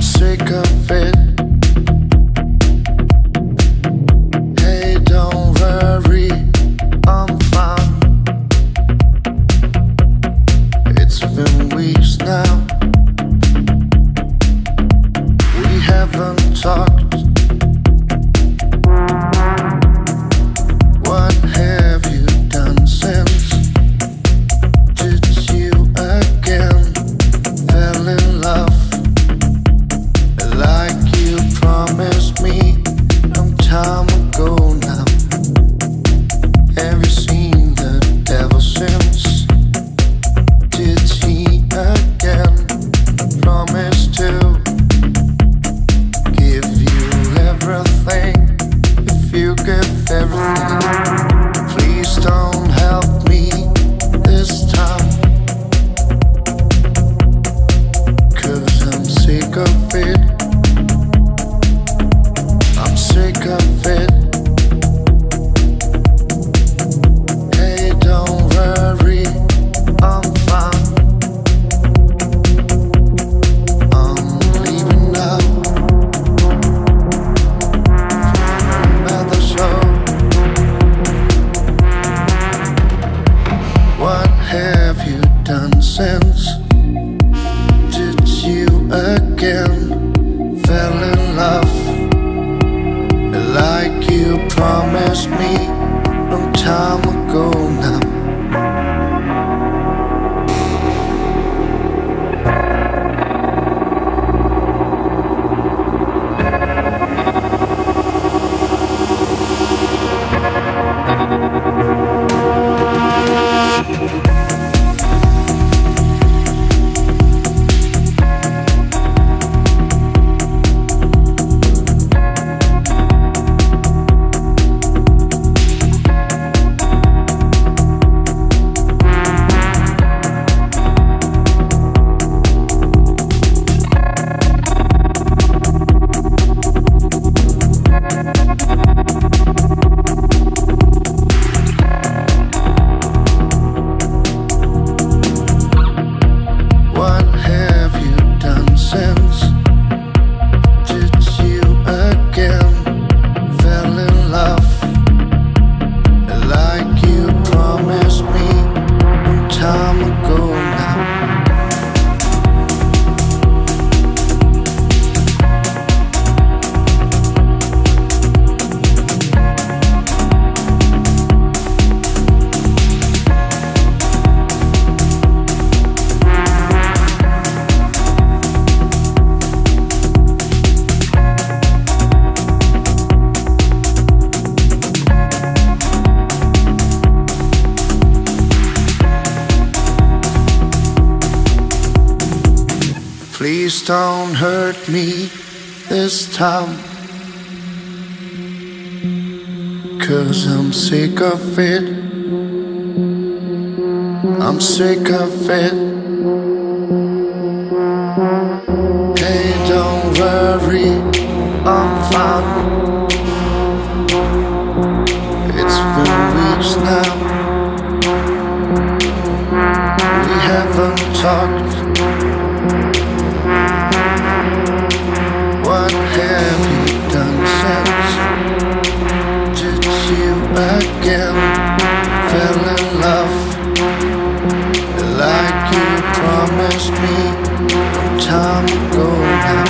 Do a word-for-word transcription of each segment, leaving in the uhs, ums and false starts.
I'm sick of it. Hey, don't worry, I'm fine. It's been weeks now, we haven't talked. What have you done since? Did you again fell in love? Like you promised me long time ago now. Have you seen the devil since? Did he again promise to give you everything if you give everything? Please don't help me this time, 'cause I'm sick of it. Sick of it. Hey, don't worry, I'm fine. I'm leaving now. Another show. What have you done since? Did you again fell in love? Like you promised me long time ago now. Please don't hurt me this time, 'cause I'm sick of it. I'm sick of it. Hey, don't worry, I'm fine. It's been weeks now, we haven't talked. What have you done since? Did you again fell in love? Like you promised me long time ago now.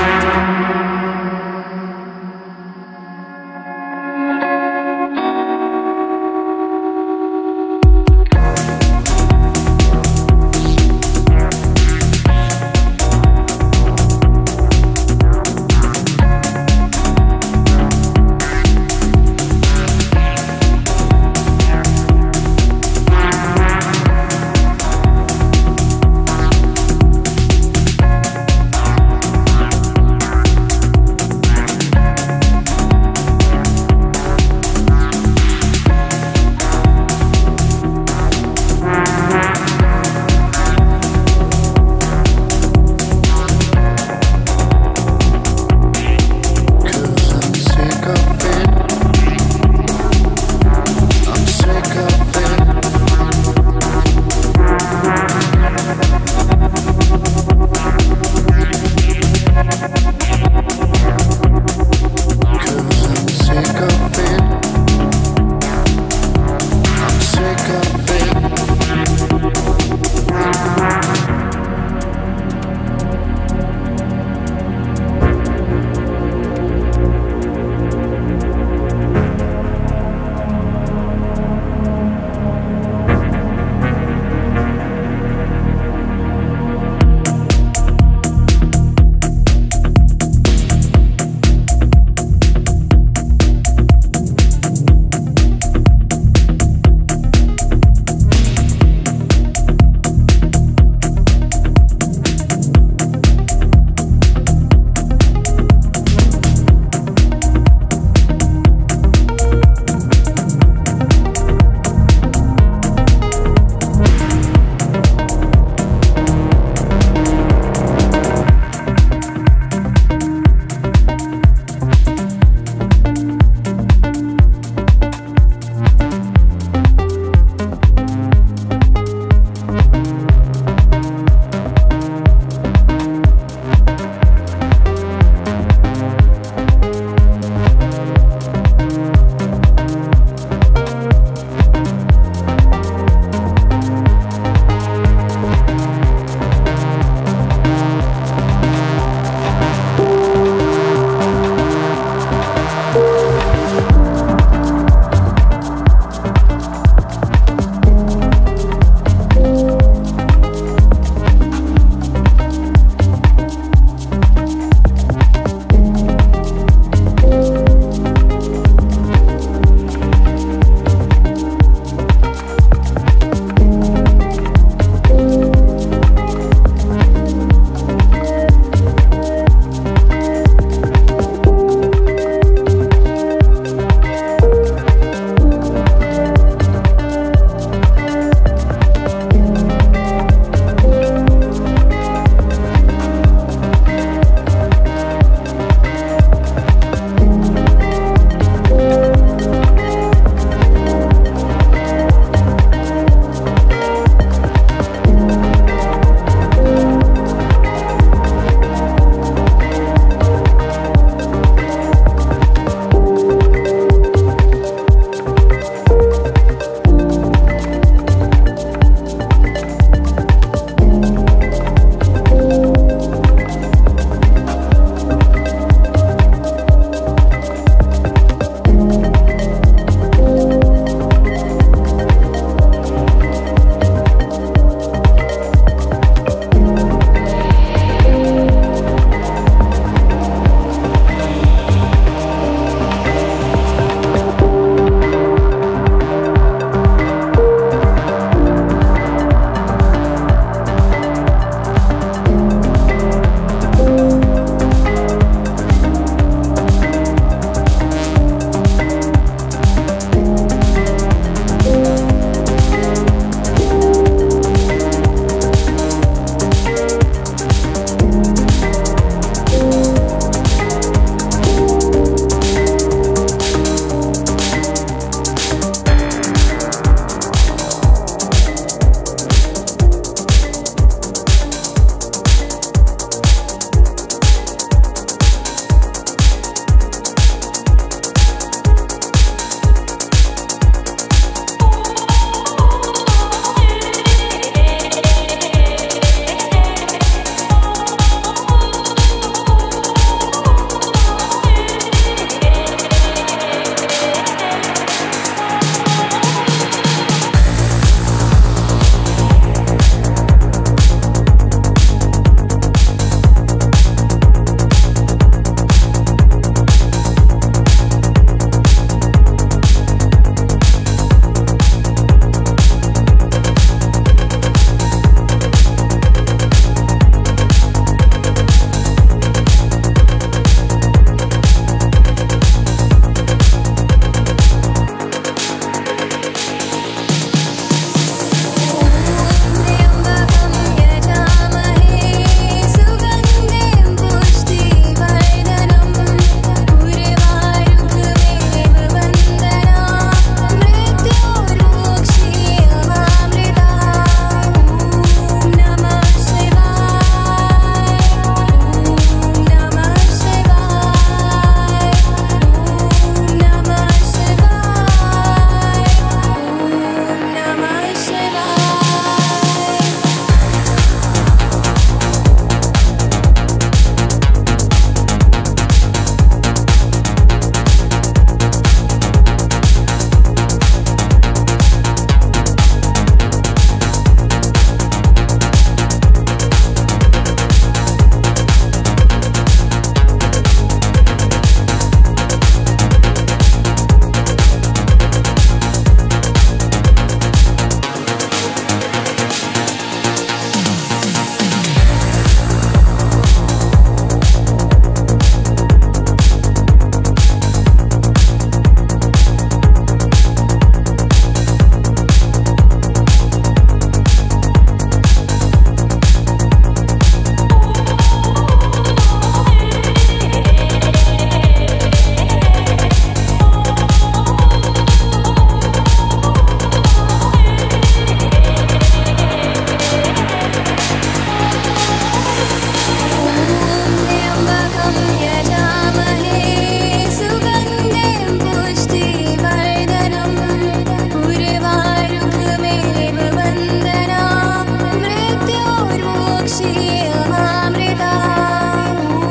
Shivaya.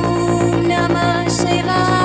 Om Namah Shivaya.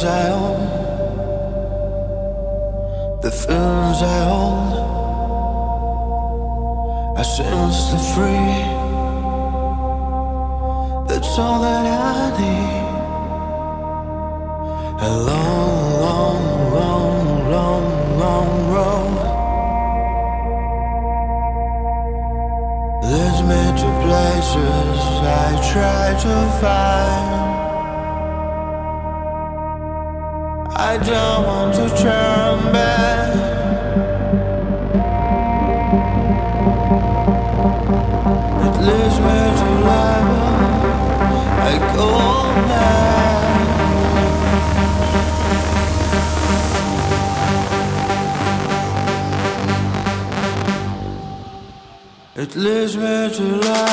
things I own, the things I own. I sense the free, that's all that I need. A long, long, long, long, long road leads me to places I try to find. I don't want to turn back. It leads me to life. I go back. It leads me to life.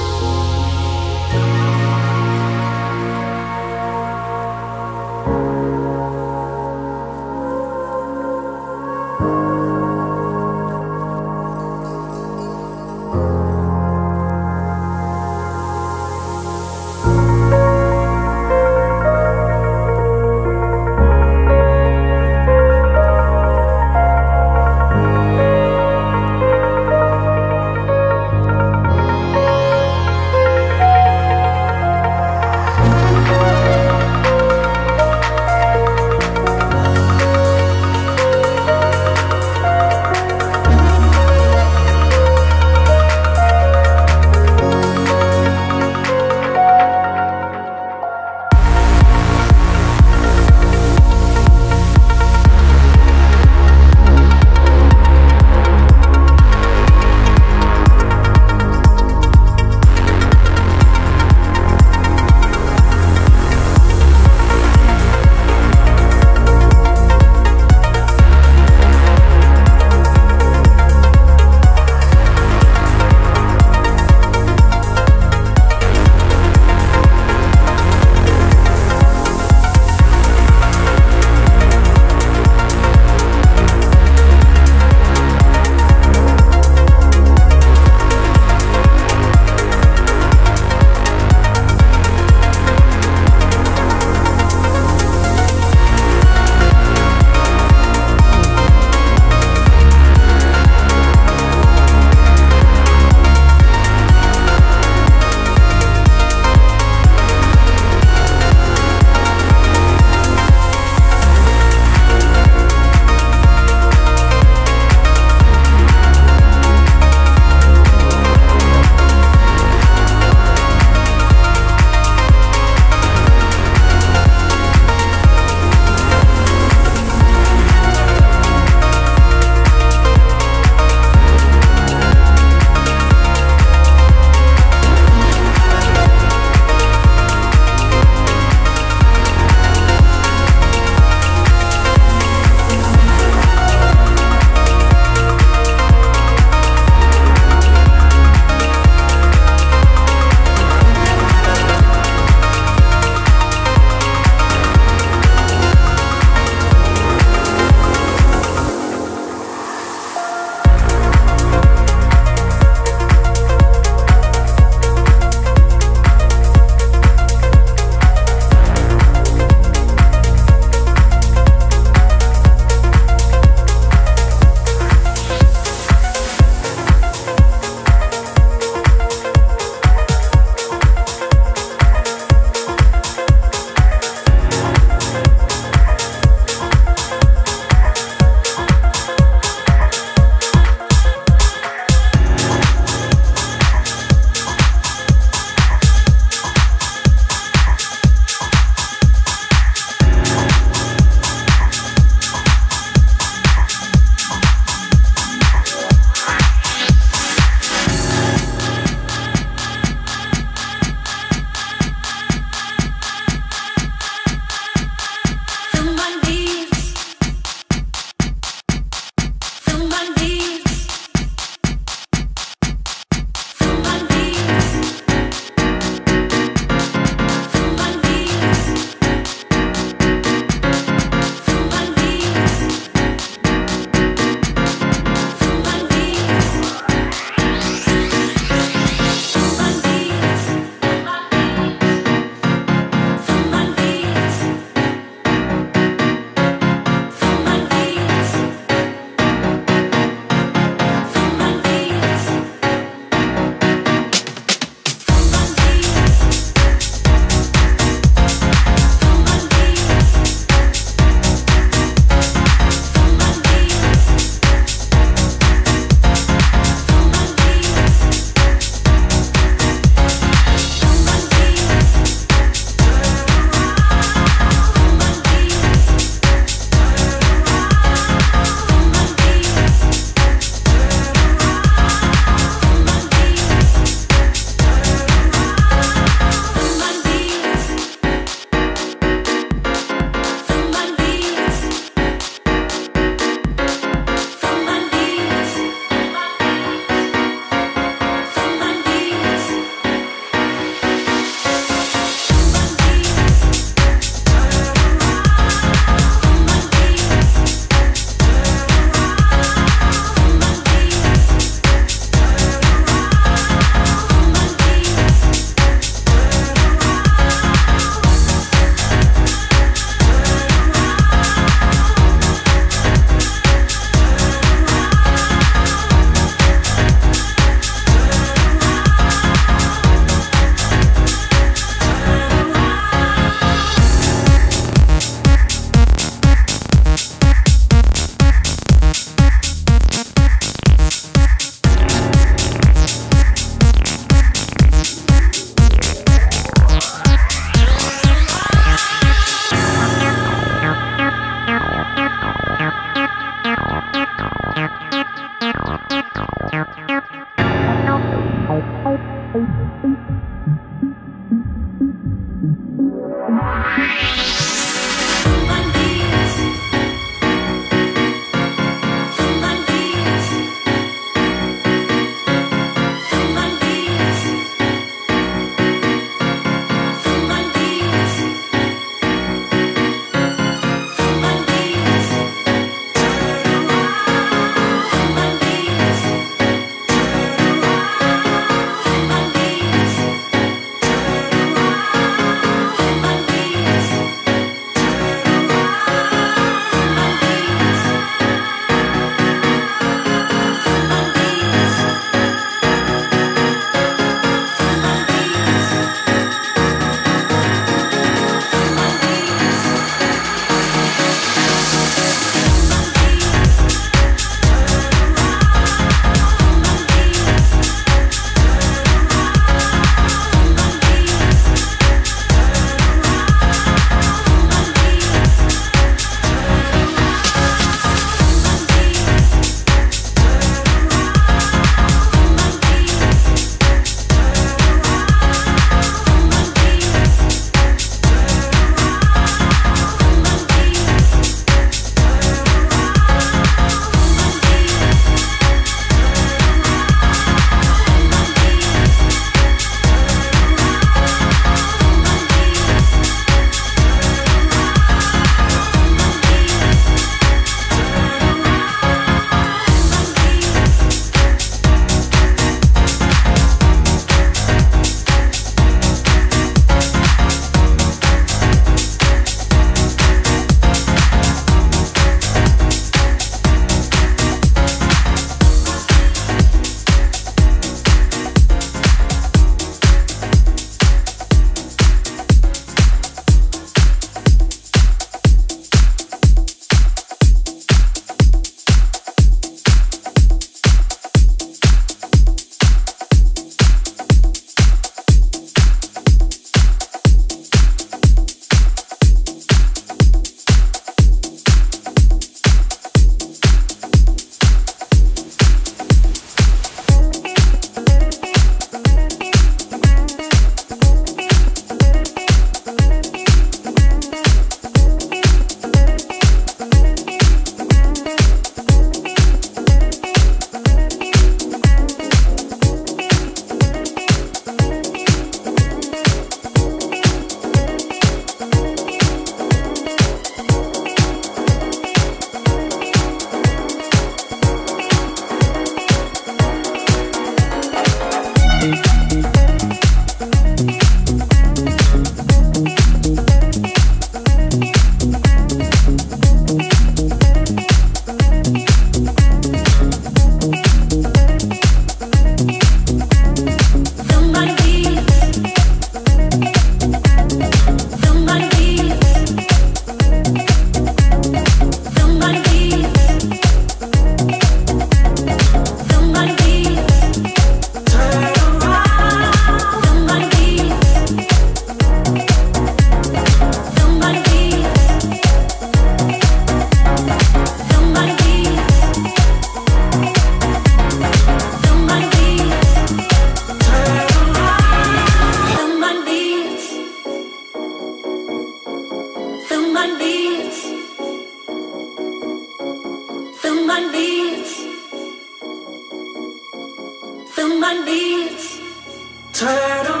Turn on.